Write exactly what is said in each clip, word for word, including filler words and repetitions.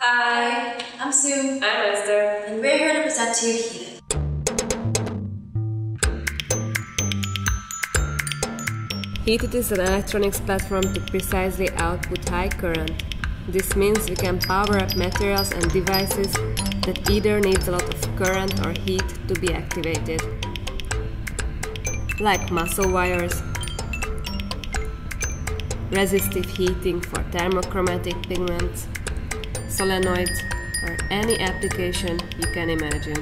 Hi, I'm Sue. I'm Esther. And we're here to present to you Heatit. Heatit is an electronics platform to precisely output high current. This means we can power up materials and devices that either needs a lot of current or heat to be activated, like muscle wires, resistive heating for thermochromatic pigments, solenoids, or any application you can imagine.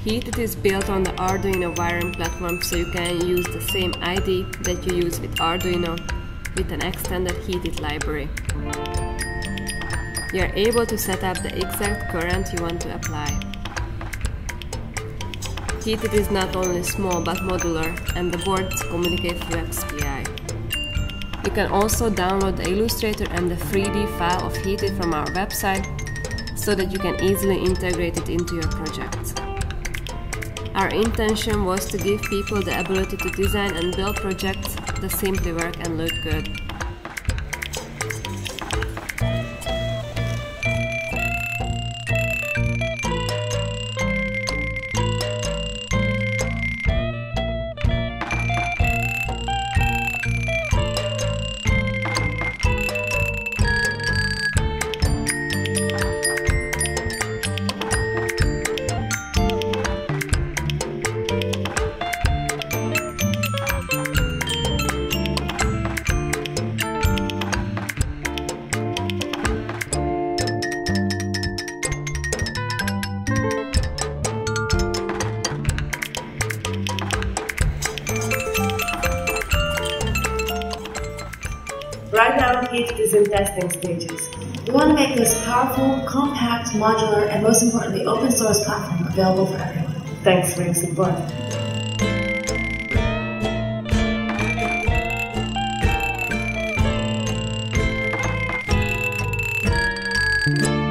Heatit is built on the Arduino wiring platform, so you can use the same I D that you use with Arduino with an extended Heatit library. You are able to set up the exact current you want to apply. Heatit is not only small but modular, and the boards communicate through S P I. You can also download the Illustrator and the three D file of Heatit from our website so that you can easily integrate it into your projects. Our intention was to give people the ability to design and build projects that simply work and look good. Right now, Heatit is in testing stages. We want to make this powerful, compact, modular, and most importantly, open source platform available for everyone. Thanks for your support.